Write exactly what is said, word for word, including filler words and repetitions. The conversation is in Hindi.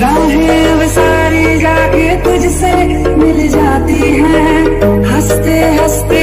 राहें सारी जाके तुझसे मिल जाती हैं, हंसते हंसते